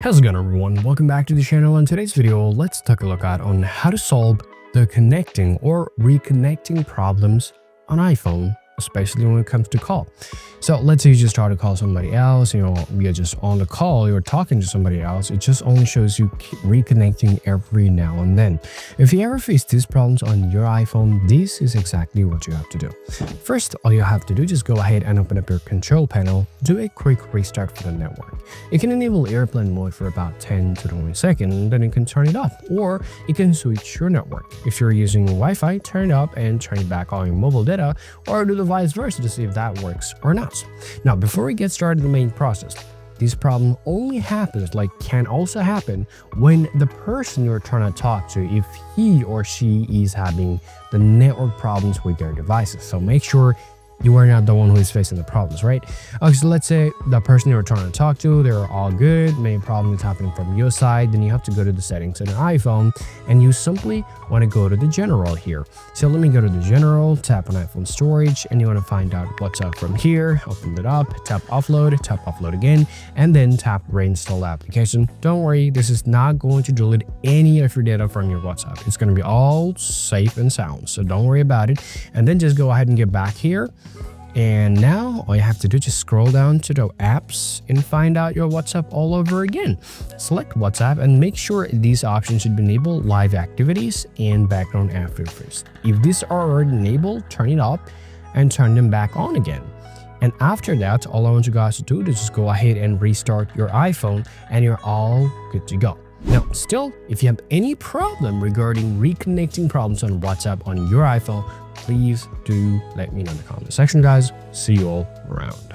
How's it going, everyone? Welcome back to the channel. In today's video, let's take a look at on how to solve the connecting or reconnecting problems on iPhone, especially when it comes to call. So let's say you just try to call somebody else, you're just on the call, you're talking to somebody else. It just only shows you reconnecting every now and then. If you ever face these problems on your iPhone, this is exactly what you have to do. First, all you have to do is just go ahead and open up your control panel, do a quick restart for the network. You can enable airplane mode for about 10 to 20 seconds, then you can turn it off, or you can switch your network. If you're using Wi-Fi, turn it up and turn back all your mobile data, or do the vice versa to see if that works or not. Now, before we get started the main process, this problem only happens, can also happen when the person you're trying to talk to, if he or she is having the network problems with their devices. So make sure you are not the one who is facing the problems, right? Okay, so let's say the person you're trying to talk to, they're all good, main problem is happening from your side, then you have to go to the settings in an iPhone, and you simply want to go to the general here. So let me go to the general, tap on iPhone storage, and you want to find out what's up from here, open it up, tap offload again, and then tap reinstall application. Don't worry, this is not going to delete any of your data from your WhatsApp. It's going to be all safe and sound, so don't worry about it. And then just go ahead and get back here. And now all you have to do is just scroll down to the apps and find out your WhatsApp all over again. Select WhatsApp and make sure these options should be enabled, live activities and background after first. If these are already enabled, turn it off and turn them back on again. And after that, all I want you guys to do is just go ahead and restart your iPhone and you're all good to go. Now, still, if you have any problem regarding reconnecting problems on WhatsApp on your iPhone, please do let me know in the comment section, guys. See you all around.